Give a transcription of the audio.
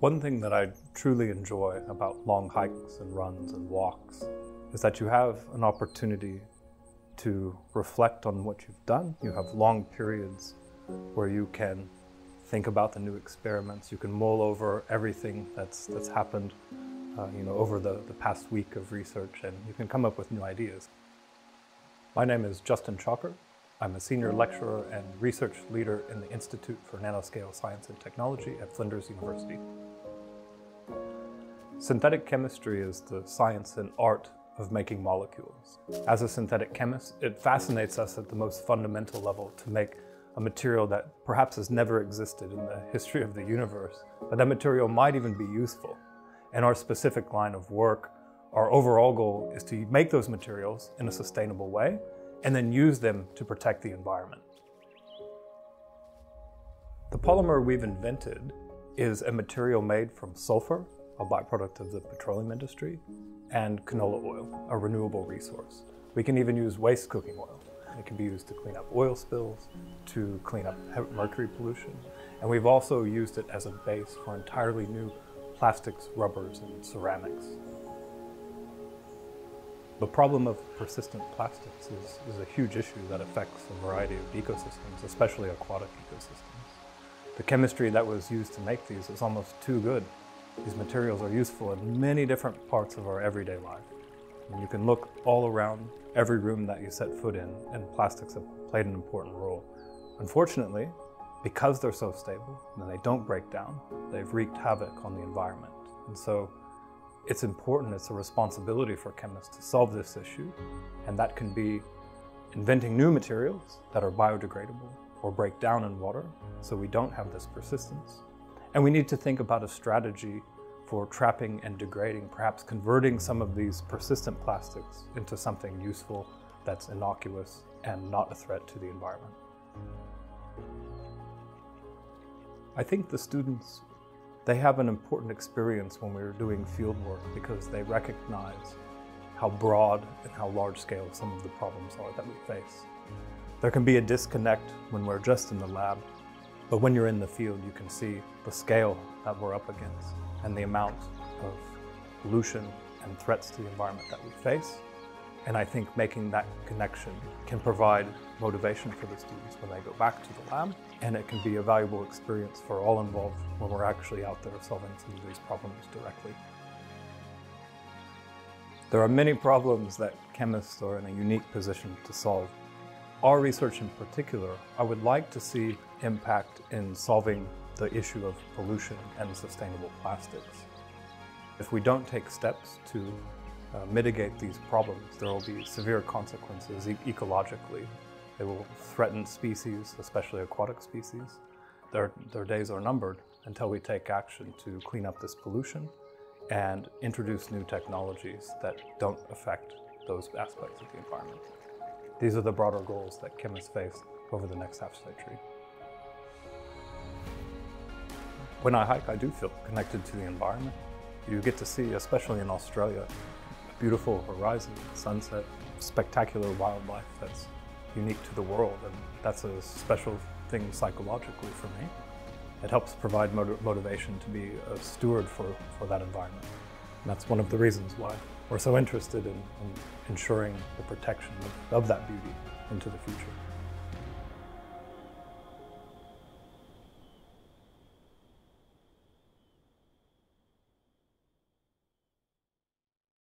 One thing that I truly enjoy about long hikes and runs and walks is that you have an opportunity to reflect on what you've done. You have long periods where you can think about the new experiments. You can mull over everything that's happened over the past week of research, and you can come up with new ideas. My name is Justin Chalker. I'm a senior lecturer and research leader in the Institute for Nanoscale Science and Technology at Flinders University. Synthetic chemistry is the science and art of making molecules. As a synthetic chemist, it fascinates us at the most fundamental level to make a material that perhaps has never existed in the history of the universe, but that material might even be useful. In our specific line of work, our overall goal is to make those materials in a sustainable way and then use them to protect the environment. The polymer we've invented is a material made from sulfur, a byproduct of the petroleum industry, and canola oil, a renewable resource. We can even use waste cooking oil. It can be used to clean up oil spills, to clean up mercury pollution, and we've also used it as a base for entirely new plastics, rubbers, and ceramics. The problem of persistent plastics is a huge issue that affects a variety of ecosystems, especially aquatic ecosystems. The chemistry that was used to make these is almost too good. These materials are useful in many different parts of our everyday life. And you can look all around every room that you set foot in, and plastics have played an important role. Unfortunately, because they're so stable and they don't break down, they've wreaked havoc on the environment. And so it's important, it's a responsibility for chemists to solve this issue, and that can be inventing new materials that are biodegradable or break down in water so we don't have this persistence. And we need to think about a strategy for trapping and degrading, perhaps converting some of these persistent plastics into something useful that's innocuous and not a threat to the environment. I think the students, they have an important experience when we're doing field work because they recognize how broad and how large scale some of the problems are that we face. There can be a disconnect when we're just in the lab, but when you're in the field, you can see the scale that we're up against and the amount of pollution and threats to the environment that we face. And I think making that connection can provide motivation for the students when they go back to the lab, and it can be a valuable experience for all involved when we're actually out there solving some of these problems directly. There are many problems that chemists are in a unique position to solve. Our research in particular, I would like to see impact in solving the issue of pollution and sustainable plastics. If we don't take steps to mitigate these problems, there will be severe consequences ecologically. They will threaten species, especially aquatic species. Their days are numbered until we take action to clean up this pollution and introduce new technologies that don't affect those aspects of the environment. These are the broader goals that chemists face over the next half century. When I hike, I do feel connected to the environment. You get to see, especially in Australia, a beautiful horizon, sunset, spectacular wildlife that's unique to the world, and that's a special thing psychologically for me. It helps provide motivation to be a steward for that environment. And that's one of the reasons why we're so interested in ensuring the protection of that beauty into the future.